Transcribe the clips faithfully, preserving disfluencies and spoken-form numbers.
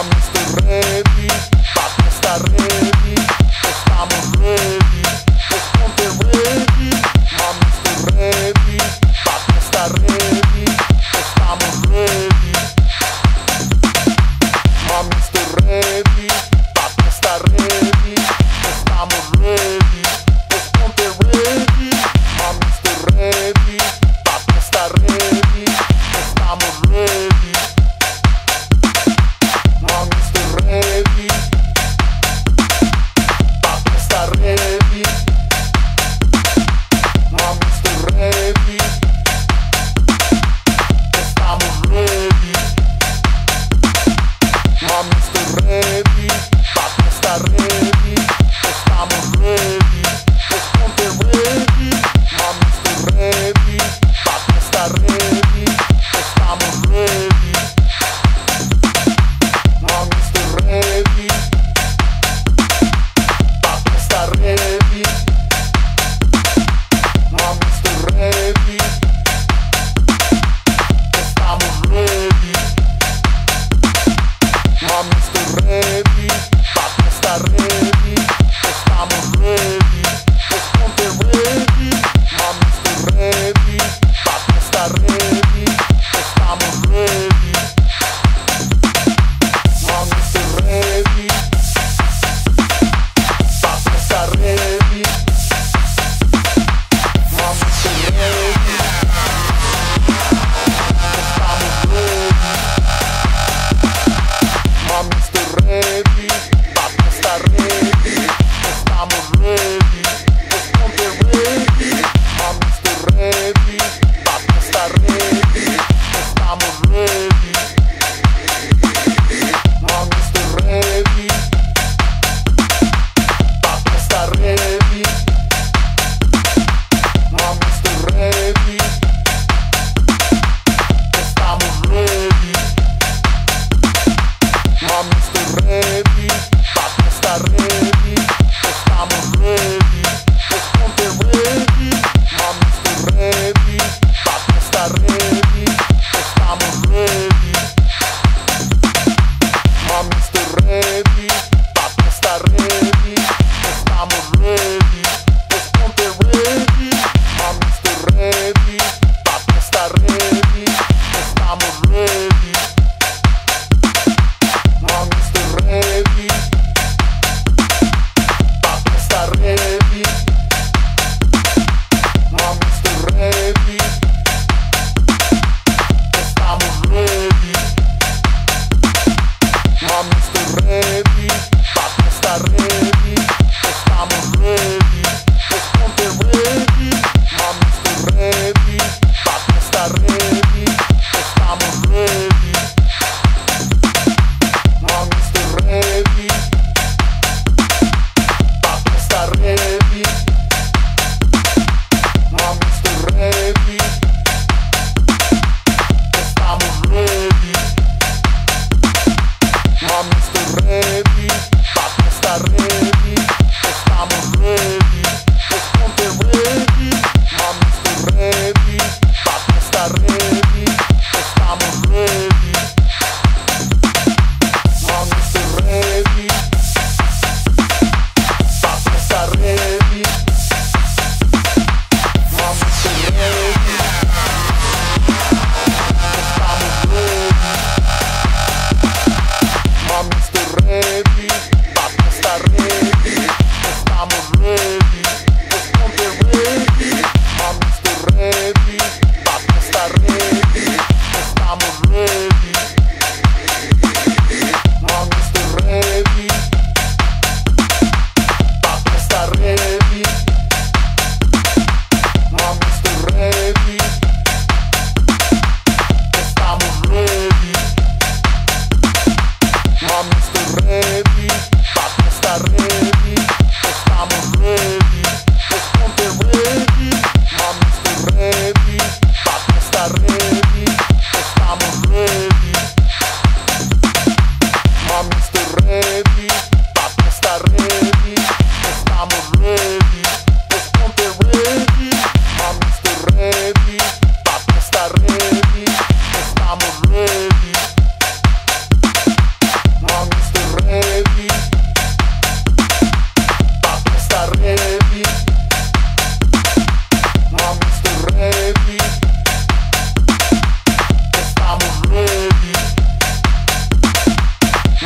Mami,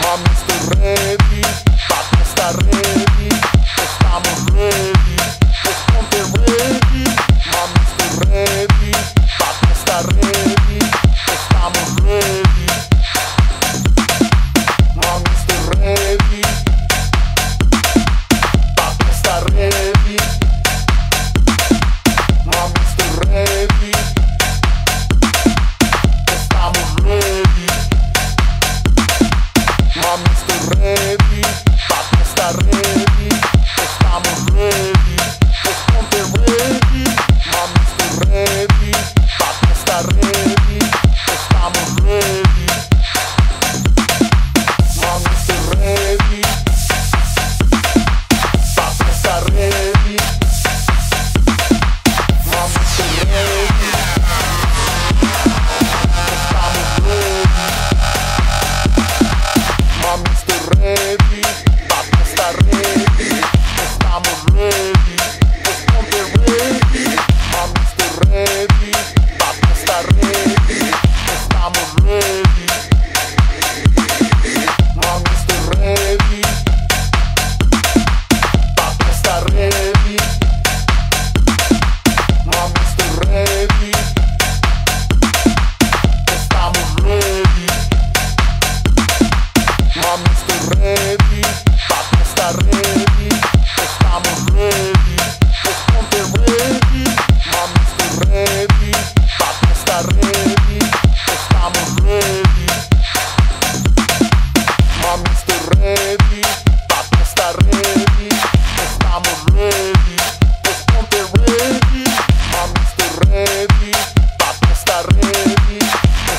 Mami, estoy ready, papi está ready, estamos ready, pues ponte ready. Mami, estoy ready, papi está ready, estamos ready. Mami, estoy ready, papi está ready. Mami, estoy ready, estamos ready. Mami, estoy ready, papi está ready, estamos ready, pues ponte ready. Mami, estoy ready, papi está ready, estamos ready. Mami, estoy ready, papi está ready. Mami, estoy ready, estamos ready. Mami, estoy ready, papi está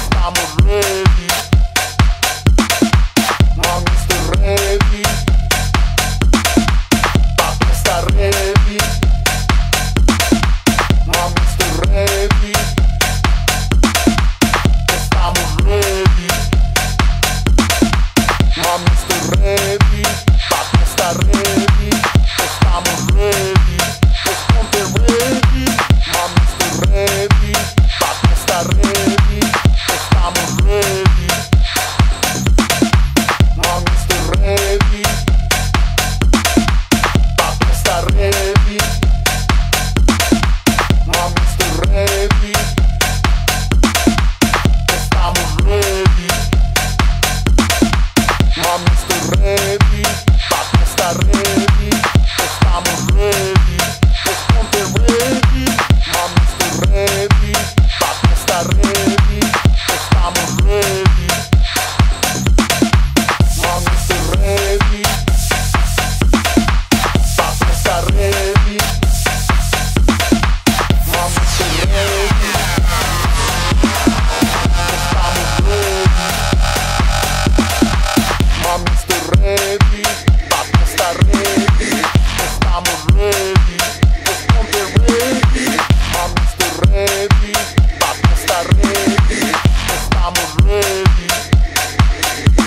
ready, estamos ready, pues ponte ready.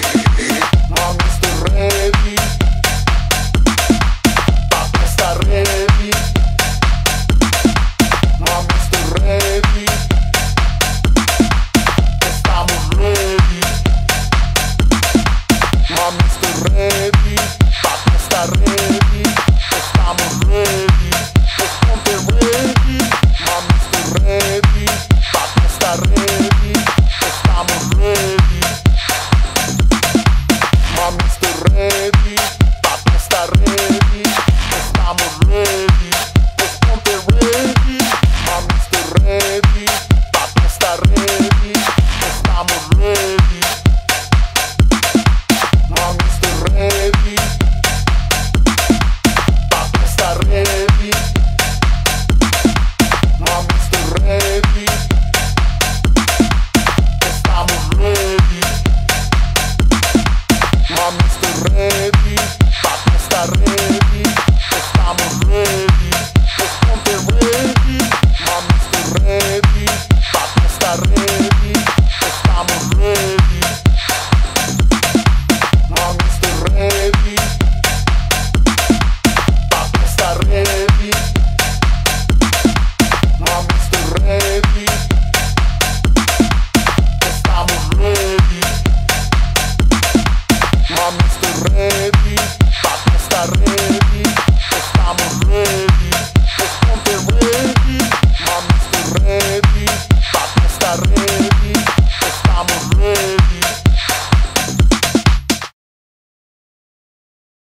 Mami, estoy ready, papi está ready, estamos ready. Mami, estoy ready, papi está ready. Mami, estoy ready, estamos ready. Mami, estoy ready, papi está ready, estamos ready, pues ponte ready. Mami, estoy ready, papi está ready, estamos ready. Mami, estoy ready, papi está ready, estamos ready, pues ponte ready. Mami, estoy ready, papi está ready, estamos ready. Mami, estoy ready, papi está ready. Mami, estoy ready, estamos ready. Mami, estoy ready, papi está ready, estamos ready, pues ponte ready. Mami, estoy ready, papi está ready, estamos ready. Mami, estoy ready, papi está ready. Mami, estoy ready, estamos ready. Mami, estoy ready, papi está ready, estamos ready, pues ponte ready. Mami, estoy ready, papi está ready, estamos ready. Mami, estoy ready, papi está ready. Mami, estoy ready, estamos ready. Mami, estoy ready, papi está ready, estamos ready, pues ponte ready. Mami, estoy ready, papi está ready, estamos ready. Mami, estoy ready, papi está ready. Mami, estoy ready, estamos ready. Mami, estoy ready, papi está ready, estamos ready, pues ponte ready. Mami, estoy ready, papi está ready, estamos ready. Mami, estoy ready, papi está ready, estamos ready, pues ponte ready. Mami, estoy ready, papi está ready, estamos ready. Mami, estoy ready, papi está ready. Mami, estoy ready, estamos ready. Mami, estoy ready, papi está ready, estamos ready, pues ponte ready. Mami, estoy ready, papi está ready, estamos ready. Mami, estoy ready, papi está ready. Mami, estoy ready, estamos ready. I'm still ready.